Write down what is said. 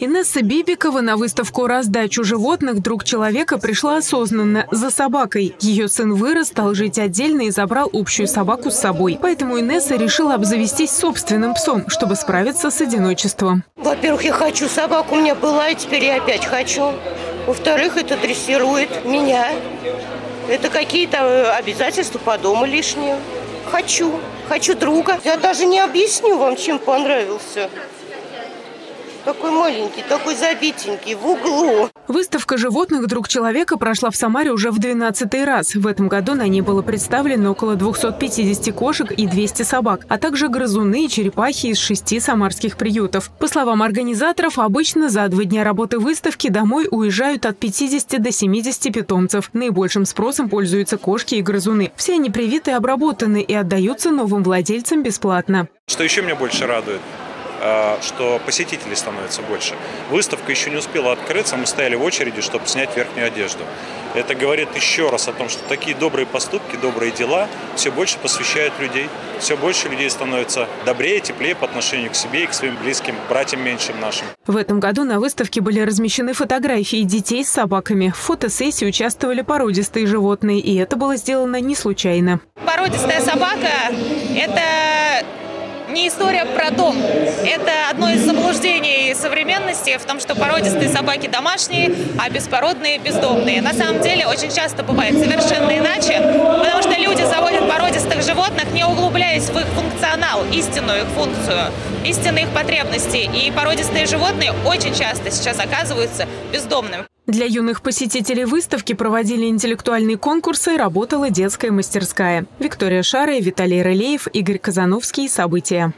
Инесса Бибикова на выставку «Раздачу животных. Друг человека» пришла осознанно, за собакой. Ее сын вырос, стал жить отдельно и забрал общую собаку с собой. Поэтому Инесса решила обзавестись собственным псом, чтобы справиться с одиночеством. Во-первых, я хочу собаку, у меня была, и теперь я опять хочу. Во-вторых, это дрессирует меня. Это какие-то обязательства по дому лишние. Хочу друга. Я даже не объясню вам, чем понравился. Такой маленький, такой забитенький, в углу. Выставка животных «Друг человека» прошла в Самаре уже в 12-й раз. В этом году на ней было представлено около 250 кошек и 200 собак, а также грызуны и черепахи из 6 самарских приютов. По словам организаторов, обычно за 2 дня работы выставки домой уезжают от 50 до 70 питомцев. Наибольшим спросом пользуются кошки и грызуны. Все они привиты и обработаны и отдаются новым владельцам бесплатно. Что еще меня больше радует? Что посетителей становится больше. Выставка еще не успела открыться, мы стояли в очереди, чтобы снять верхнюю одежду. Это говорит еще раз о том, что такие добрые поступки, добрые дела все больше посвящают людей. Все больше людей становится добрее, теплее по отношению к себе и к своим близким, братьям меньшим нашим. В этом году на выставке были размещены фотографии детей с собаками. В фотосессии участвовали породистые животные, и это было сделано не случайно. Породистая собака – это не история про дом. Это одно из заблуждений современности в том, что породистые собаки домашние, а беспородные бездомные. На самом деле очень часто бывает совершенно иначе, потому что люди заводят породистых животных, не углубляясь в их функционал, истинную их функцию, истинные их потребности. И породистые животные очень часто сейчас оказываются бездомными. Для юных посетителей выставки проводили интеллектуальные конкурсы, работала детская мастерская. Виктория Шарай, Виталий Ралеев, Игорь Казановский. События.